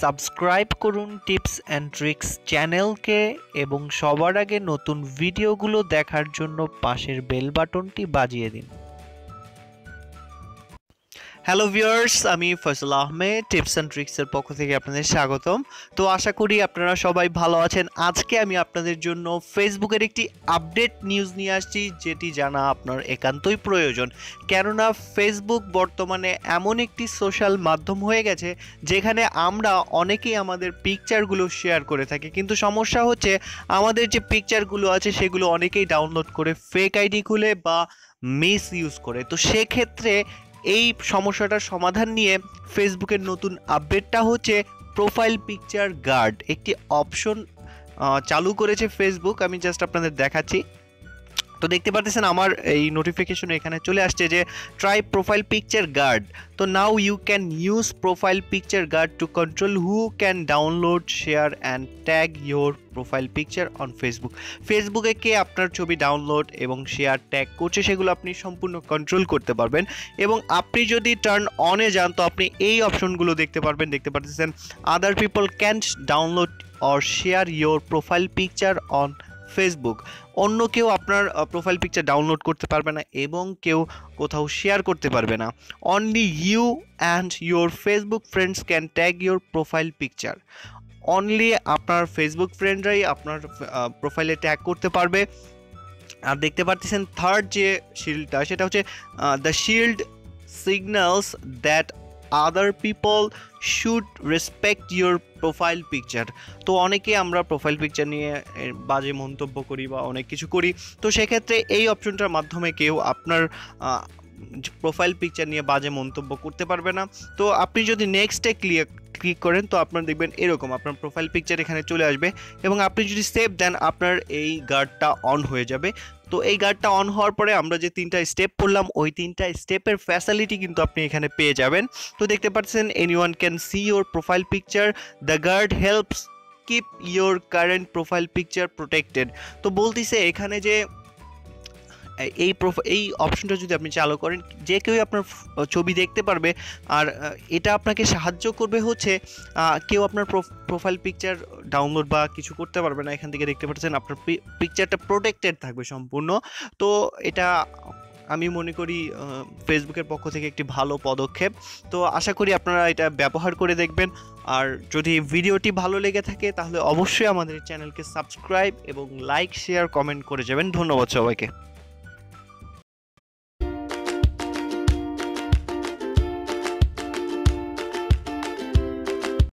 Subscribe करुन tips and tricks channel के एवं सबार आगे नतून भिडियोगुलो देखार जोन्नो पाशेर बेल बाटनटी बाजिए दिन। हेलो व्यूअर्स, आमी फैसल आहमेद टिप्स एंड ट्रिक्सर पक्ष थेके आपनादेर स्वागतम। तो आशा करी आपनारा सबाई भालो आछेन। आजके आमी आपनादेर जोन्नो फेसबुकेर एकटी आपडेट निउज निये आसछि जेटी जाना आपनार एकान्तई प्रयोजन, केनना फेसबुक बर्तमाने एमन एकटी सोशल माध्यम हये गेछे जेखाने आमरा अनेकेई आमादेर पिक्चारगुलो शेयार करे थाकि, किन्तु समस्या हच्छे आमादेर जे पिक्चारगुलो आछे सेगुलो अनेकेई डाउनलोड करे फेक आईडी खुले बा मिस यूज करे। तो सेई क्षेत्रे এই সমস্যাটার সমাধান নিয়ে ফেসবুকের নতুন আপডেটটা হচ্ছে প্রোফাইল পিকচার গার্ড একটি অপশন চালু করেছে ফেসবুক। আমি জাস্ট আপনাদের দেখাচ্ছি। तो देखते पाते हमार नोटिफिकेशन एखे चले आसचे ट्राई प्रोफाइल पिक्चर गार्ड। तो now you can use profile picture guard to control who can download share and tag your profile picture on Facebook. फेसबुके के आपनर छवि डाउनलोड और शेयर टैग करछे सेगुलो आपनी सम्पूर्ण कंट्रोल करते पारबेन। एबं आपनी जदि टार्न अने जान तो आपनी एई अपशनगुलो देखते पारबेन। देखते पाते अदर पिपल कैन डाउनलोड और share your profile picture on Facebook. अन्य केउ आपनार प्रोफाइल पिक्चर डाउनलोड करते पारबे ना एबं केउ कोथाओ शेयर करते पारबे ना। Only you and your Facebook friends can tag your profile picture. Only आपनार फेसबुक फ्रेंडराई आपनार प्रोफाइले टैग करते पारबे। आर देखते पाच्छेन थार्ड जे शिल्डटा सेटा होच्छे the shield signals that other people should respect your profile picture। तो अनेके आम्रा profile picture निये बाजे मंतब्य करी बा अनेक किछु करी। तो सेई क्षेत्रे एई अपशनटार माध्यमे केउ आपनार प्रोफाइल पिक्चर निये बाजे मंतब्य करते पारबे ना। तो आपनि जदि नेक्स्टे क्लिक करें तो आपनारा देखें एरकम आपनार प्रोफाइल पिक्चर एखाने चले आसबे एबं आपनि जदि सेव दें आपनार एई गार्डटा अन हये जाबे। तो ये गार्डटा अन होवार परे आमरा जे तीनटा स्टेप पड़लाम ओई तीनटा स्टेपर फैसिलिटी किन्तु आपनि एखाने पेये जाबेन। तो देखते पाच्छेन anyone can see your profile picture the guard helps keep your current profile picture protected. तो बोलतेछे एखाने जे এই অপশনটা যদি আপনি চালু করেন যে কেউ আপনার ছবি দেখতে পারবে। আর এটা আপনাকে সাহায্য করবে হচ্ছে কেউ আপনার প্রোফাইল পিকচার ডাউনলোড বা কিছু করতে পারবে না। এখান থেকে দেখতে পাচ্ছেন আপনার পিকচারটা প্রোটেক্টেড থাকবে সম্পূর্ণ। তো এটা আমি মনে করি ফেসবুকের পক্ষ থেকে একটি ভালো পদক্ষেপ। তো আশা করি আপনারা এটা ব্যবহার করে দেখবেন। আর যদি ভিডিওটি ভালো লেগে থাকে তাহলে অবশ্যই আমাদের চ্যানেলকে সাবস্ক্রাইব এবং লাইক শেয়ার কমেন্ট করে যাবেন। ধন্যবাদ সবাইকে।